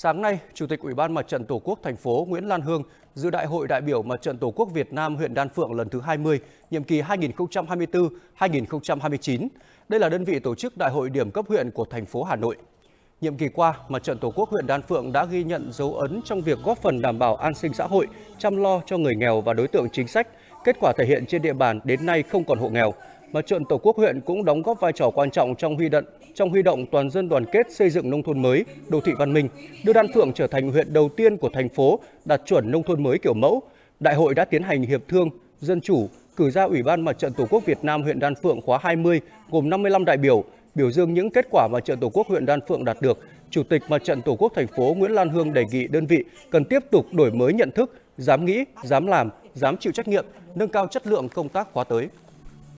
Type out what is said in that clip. Sáng nay, Chủ tịch Ủy ban Mặt trận Tổ quốc thành phố Nguyễn Lan Hương dự Đại hội đại biểu Mặt trận Tổ quốc Việt Nam huyện Đan Phượng lần thứ 20, nhiệm kỳ 2024-2029. Đây là đơn vị tổ chức đại hội điểm cấp huyện của thành phố Hà Nội. Nhiệm kỳ qua, Mặt trận Tổ quốc huyện Đan Phượng đã ghi nhận dấu ấn trong việc góp phần đảm bảo an sinh xã hội, chăm lo cho người nghèo và đối tượng chính sách. Kết quả thể hiện trên địa bàn đến nay không còn hộ nghèo. Mặt trận Tổ quốc huyện cũng đóng góp vai trò quan trọng trong huy động toàn dân đoàn kết xây dựng nông thôn mới, đô thị văn minh, đưa Đan Phượng trở thành huyện đầu tiên của thành phố đạt chuẩn nông thôn mới kiểu mẫu. Đại hội đã tiến hành hiệp thương, dân chủ, cử ra Ủy ban Mặt trận Tổ quốc Việt Nam huyện Đan Phượng khóa 20 gồm 55 đại biểu, biểu dương những kết quả Mặt trận Tổ quốc huyện Đan Phượng đạt được. Chủ tịch Mặt trận Tổ quốc thành phố Nguyễn Lan Hương đề nghị đơn vị cần tiếp tục đổi mới nhận thức, dám nghĩ, dám làm, dám chịu trách nhiệm, nâng cao chất lượng công tác khóa tới.